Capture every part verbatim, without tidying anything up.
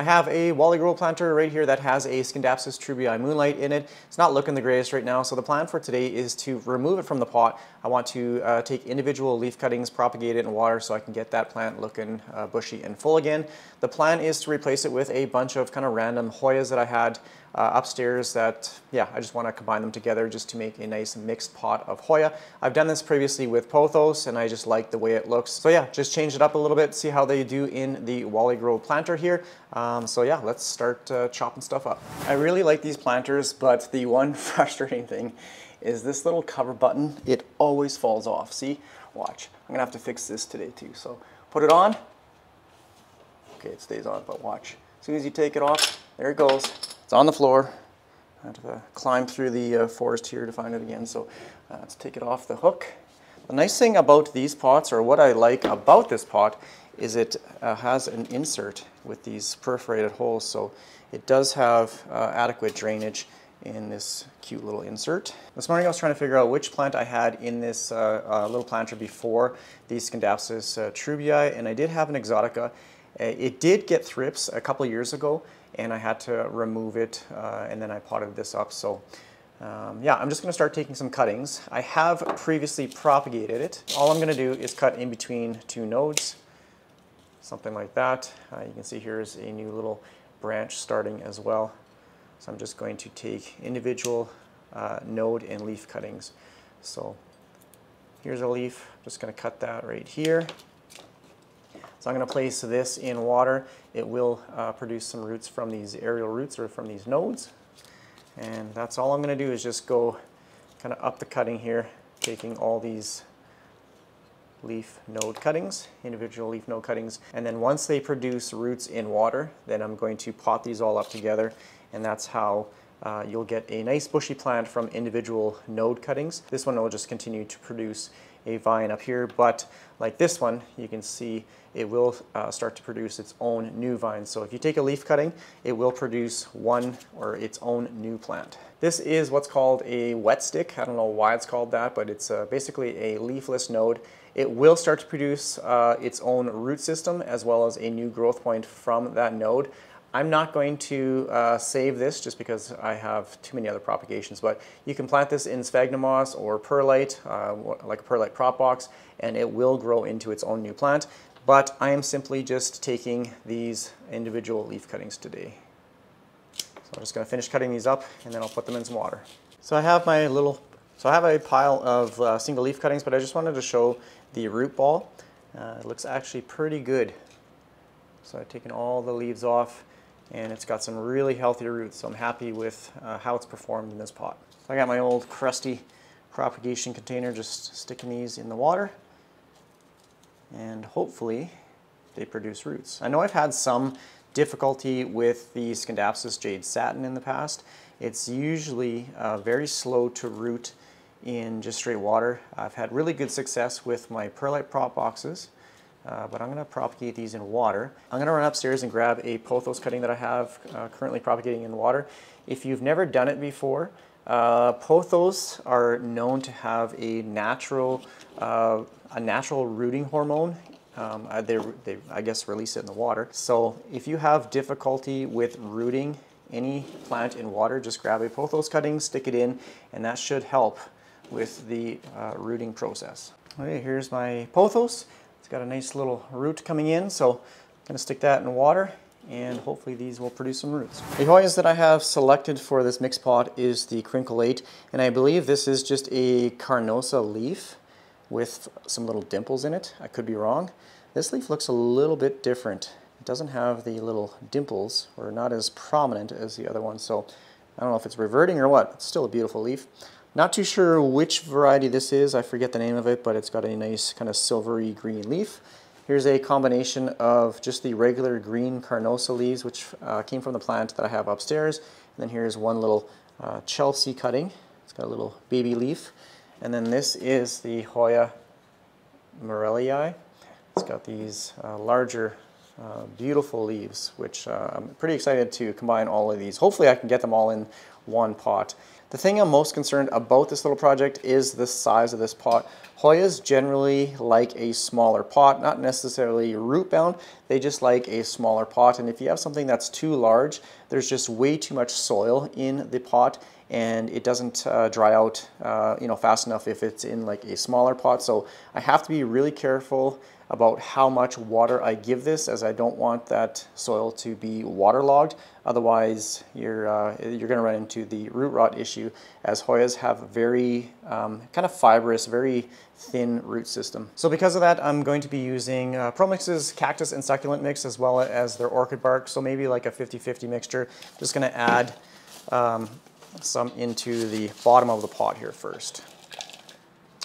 I have a Wally Grow planter right here that has a Scindapsus treubii Moonlight in it. It's not looking the greatest right now, so the plan for today is to remove it from the pot. I want to uh, take individual leaf cuttings, propagate it in water so I can get that plant looking uh, bushy and full again. The plan is to replace it with a bunch of kind of random Hoyas that I had uh, upstairs that, yeah, I just want to combine them together just to make a nice mixed pot of Hoya. I've done this previously with Pothos and I just like the way it looks. So yeah, just change it up a little bit, see how they do in the Wally Grow planter here. Um, so yeah, let's start uh, chopping stuff up. I really like these planters, but the one frustrating thing is this little cover button. It always falls off. See, watch. I'm gonna have to fix this today too. So put it on. Okay, it stays on, but watch. As soon as you take it off, there it goes. It's on the floor. I had to uh, climb through the uh, forest here to find it again. So uh, let's take it off the hook. The nice thing about these pots, or what I like about this pot, is it uh, has an insert with these perforated holes, so it does have uh, adequate drainage in this cute little insert. This morning I was trying to figure out which plant I had in this uh, uh, little planter before the Scindapsus uh, treubii, and I did have an Exotica. It did get thrips a couple years ago, and I had to remove it, uh, and then I potted this up. So um, yeah, I'm just gonna start taking some cuttings. I have previously propagated it. All I'm gonna do is cut in between two nodes, something like that. Uh, you can see here's a new little branch starting as well. So I'm just going to take individual uh, node and leaf cuttings. So here's a leaf, I'm just gonna cut that right here. So I'm gonna place this in water. It will uh, produce some roots from these aerial roots or from these nodes. And that's all I'm gonna do is just go kind of up the cutting here, taking all these leaf node cuttings, individual leaf node cuttings. And then once they produce roots in water, then I'm going to pot these all up together. And that's how uh, you'll get a nice bushy plant from individual node cuttings. This one will just continue to produce a vine up here, but like this one, you can see it will uh, start to produce its own new vines. So if you take a leaf cutting, it will produce one or its own new plant. This is what's called a wet stick. I don't know why it's called that, but it's uh, basically a leafless node. It will start to produce uh, its own root system as well as a new growth point from that node. I'm not going to uh, save this just because I have too many other propagations, but you can plant this in sphagnum moss or perlite, uh, like a perlite prop box, and it will grow into its own new plant. But I am simply just taking these individual leaf cuttings today. So I'm just gonna finish cutting these up and then I'll put them in some water. So I have my little, so I have a pile of uh, single leaf cuttings, but I just wanted to show the root ball. Uh, it looks actually pretty good. So I've taken all the leaves off, and it's got some really healthy roots, so I'm happy with uh, how it's performed in this pot. So I got my old crusty propagation container, just sticking these in the water, and hopefully they produce roots. I know I've had some difficulty with the Scindapsus Jade Satin in the past. It's usually uh, very slow to root in just straight water. I've had really good success with my perlite prop boxes. Uh, but I'm going to propagate these in water. I'm going to run upstairs and grab a Pothos cutting that I have uh, currently propagating in water. If you've never done it before, uh, Pothos are known to have a natural, uh, a natural rooting hormone. Um, they, they, I guess, release it in the water. So if you have difficulty with rooting any plant in water, just grab a Pothos cutting, stick it in, and that should help with the uh, rooting process. Okay, here's my Pothos. Got a nice little root coming in, so I'm gonna stick that in water and hopefully these will produce some roots. The Hoyas that I have selected for this mix pot is the Crinkle eight, and I believe this is just a Carnosa leaf with some little dimples in it. I could be wrong. This leaf looks a little bit different. It doesn't have the little dimples, or not as prominent as the other one, so I don't know if it's reverting or what. It's still a beautiful leaf. Not too sure which variety this is, I forget the name of it, but it's got a nice kind of silvery green leaf. Here's a combination of just the regular green Carnosa leaves, which uh, came from the plant that I have upstairs. And then here's one little uh, Chelsea cutting. It's got a little baby leaf. And then this is the Hoya Morelii. It's got these uh, larger Uh, beautiful leaves, which uh, I'm pretty excited to combine all of these. Hopefully I can get them all in one pot. The thing I'm most concerned about this little project is the size of this pot. Hoyas generally like a smaller pot, not necessarily root bound, they just like a smaller pot. And if you have something that's too large, there's just way too much soil in the pot and it doesn't uh, dry out uh, you know, fast enough if it's in like a smaller pot. So I have to be really careful about how much water I give this, as I don't want that soil to be waterlogged. Otherwise, you're, uh, you're gonna run into the root rot issue, as Hoyas have very um, kind of fibrous, very thin root system. So because of that, I'm going to be using uh, Promix's cactus and succulent mix, as well as their orchid bark. So maybe like a fifty fifty mixture. Just gonna add um, some into the bottom of the pot here first.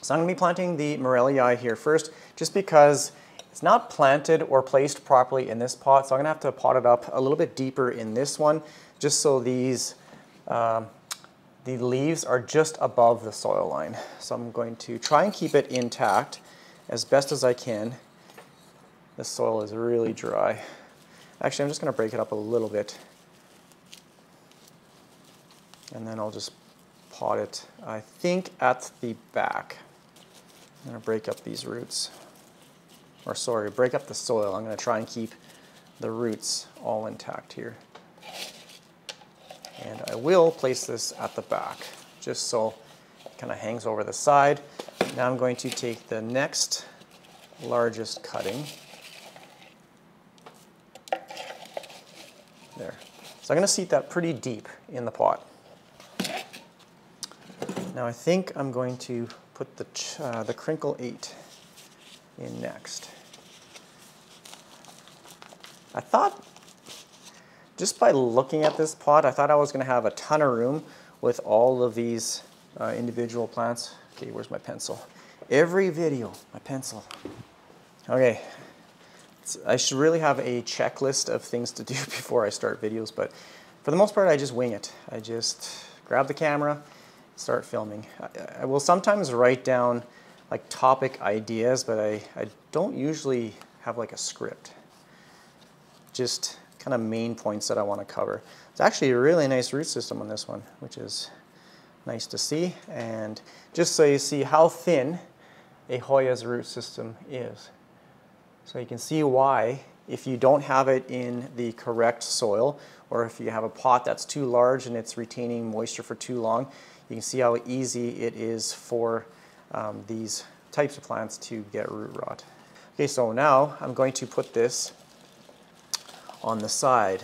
So I'm gonna be planting the Morelii here first, just because it's not planted or placed properly in this pot. So I'm gonna have to pot it up a little bit deeper in this one, just so these um, the leaves are just above the soil line. So I'm going to try and keep it intact as best as I can. This soil is really dry. Actually, I'm just gonna break it up a little bit. And then I'll just pot it, I think, at the back. I'm gonna break up these roots, or sorry, break up the soil. I'm gonna try and keep the roots all intact here. And I will place this at the back, just so it kind of hangs over the side. Now I'm going to take the next largest cutting. There. So I'm gonna seat that pretty deep in the pot. Now I think I'm going to put the, uh, the Crinkle eight in next. I thought, just by looking at this pot, I thought I was gonna have a ton of room with all of these uh, individual plants. Okay, where's my pencil? Every video, my pencil. Okay, it's, I should really have a checklist of things to do before I start videos, but for the most part, I just wing it. I just grab the camera, start filming. I, I will sometimes write down like topic ideas, but I, I don't usually have like a script. Just kind of main points that I want to cover. It's actually a really nice root system on this one, which is nice to see. And just so you see how thin a Hoya's root system is. So you can see why, if you don't have it in the correct soil, or if you have a pot that's too large and it's retaining moisture for too long, you can see how easy it is for um, these types of plants to get root rot. Okay, so now I'm going to put this on the side,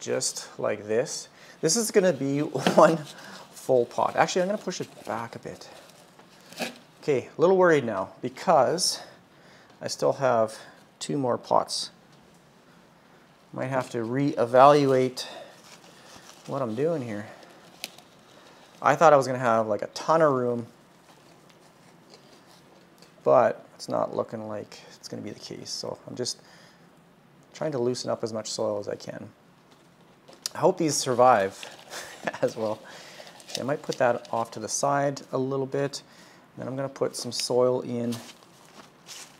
just like this. This is gonna be one full pot. Actually, I'm gonna push it back a bit. Okay, a little worried now, because I still have two more pots. Might have to reevaluate what I'm doing here. I thought I was gonna have like a ton of room, but it's not looking like it's gonna be the case. So I'm just trying to loosen up as much soil as I can. I hope these survive as well. Okay, I might put that off to the side a little bit. Then I'm gonna put some soil in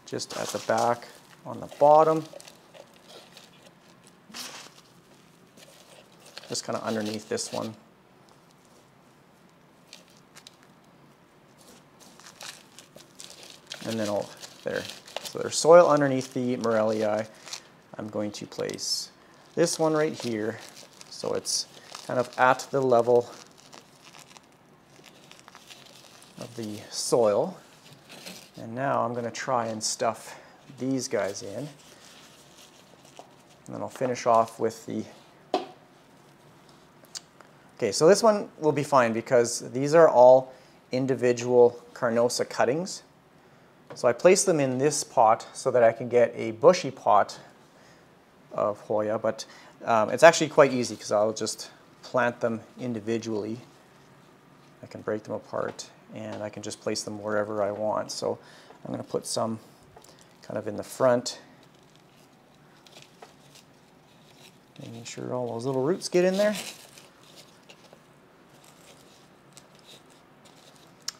just at the back on the bottom. Just kind of underneath this one. And then I'll, there. So there's soil underneath the Morelii. I'm going to place this one right here. So it's kind of at the level of the soil. And now I'm gonna try and stuff these guys in. And then I'll finish off with the... Okay, so this one will be fine because these are all individual Carnosa cuttings. So I place them in this pot so that I can get a bushy pot of Hoya, but um, it's actually quite easy because I'll just plant them individually. I can break them apart and I can just place them wherever I want. So I'm gonna put some kind of in the front, making sure all those little roots get in there.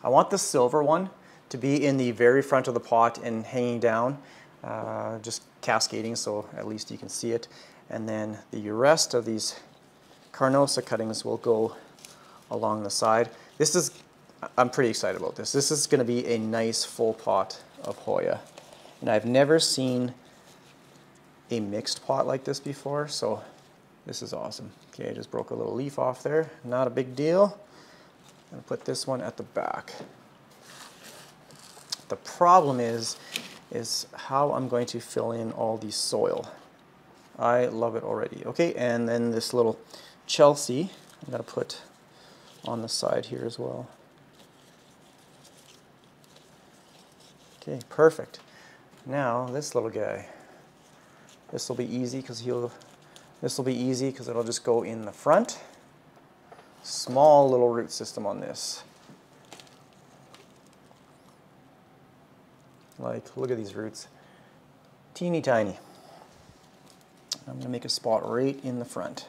I want the silver one to be in the very front of the pot and hanging down, uh, just cascading, so at least you can see it. And then the rest of these Carnosa cuttings will go along the side. This is, I'm pretty excited about this. This is going to be a nice full pot of Hoya. And I've never seen a mixed pot like this before, so this is awesome. Okay, I just broke a little leaf off there. Not a big deal. I'm going to put this one at the back. The problem is, is how I'm going to fill in all the soil. I love it already. Okay, and then this little Chelsea, I'm going to put on the side here as well. Okay, perfect. Now this little guy, this will be easy because he'll, this will be easy because it'll just go in the front. Small little root system on this. Like, look at these roots, teeny tiny. I'm gonna make a spot right in the front.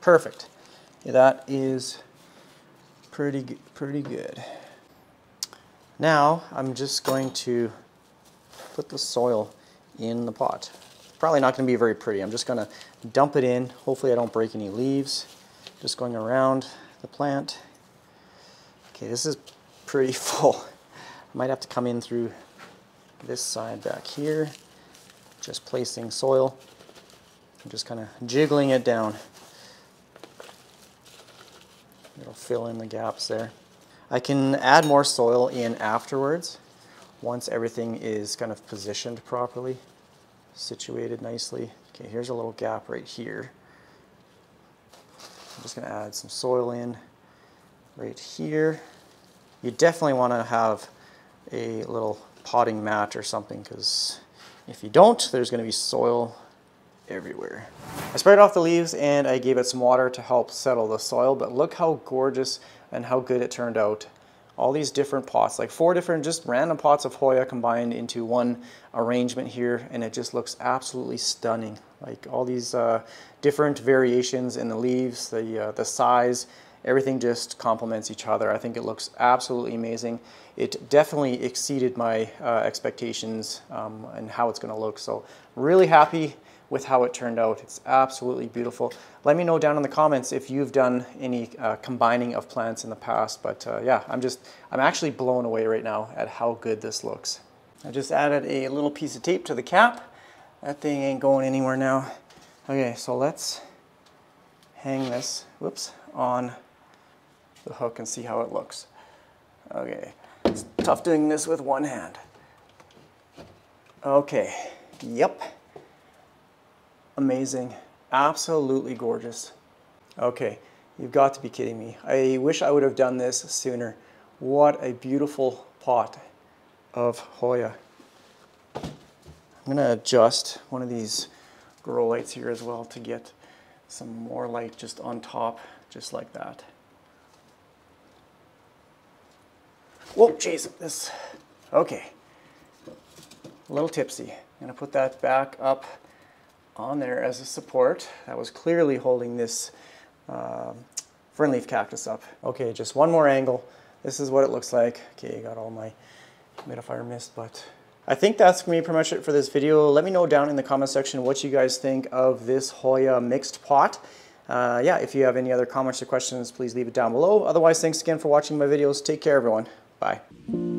Perfect. Yeah, that is pretty, pretty good. Now I'm just going to put the soil in the pot. Probably not gonna be very pretty. I'm just gonna dump it in. Hopefully I don't break any leaves. Just going around the plant. Okay, this is pretty full. I might have to come in through this side back here, just placing soil. I'm just kind of jiggling it down. It'll fill in the gaps there. I can add more soil in afterwards, once everything is kind of positioned properly, situated nicely. Okay, here's a little gap right here. I'm just gonna add some soil in. Right here. You definitely want to have a little potting mat or something, because if you don't, there's going to be soil everywhere. I sprayed off the leaves and I gave it some water to help settle the soil, but look how gorgeous and how good it turned out. All these different pots, like four different just random pots of Hoya combined into one arrangement here, and it just looks absolutely stunning. Like all these uh, different variations in the leaves, the, uh, the size, everything just complements each other. I think it looks absolutely amazing. It definitely exceeded my uh, expectations um, and how it's gonna look. So really happy with how it turned out. It's absolutely beautiful. Let me know down in the comments if you've done any uh, combining of plants in the past, but uh, yeah, I'm just, I'm actually blown away right now at how good this looks. I just added a little piece of tape to the cap. That thing ain't going anywhere now. Okay, so let's hang this, whoops, on the hook and see how it looks. Okay, it's tough doing this with one hand. Okay, yep. Amazing, absolutely gorgeous. Okay, you've got to be kidding me. I wish I would have done this sooner. What a beautiful pot of Hoya. I'm gonna adjust one of these grow lights here as well to get some more light just on top, just like that. Whoa, jeez, this, okay. A little tipsy. I'm gonna put that back up on there as a support. That was clearly holding this um, Fernleaf cactus up. Okay, just one more angle. This is what it looks like. Okay, got all my humidifier mist, but I think that's gonna be pretty much it for this video. Let me know down in the comment section what you guys think of this Hoya mixed pot. Uh, yeah, if you have any other comments or questions, please leave it down below. Otherwise, thanks again for watching my videos. Take care, everyone. Bye.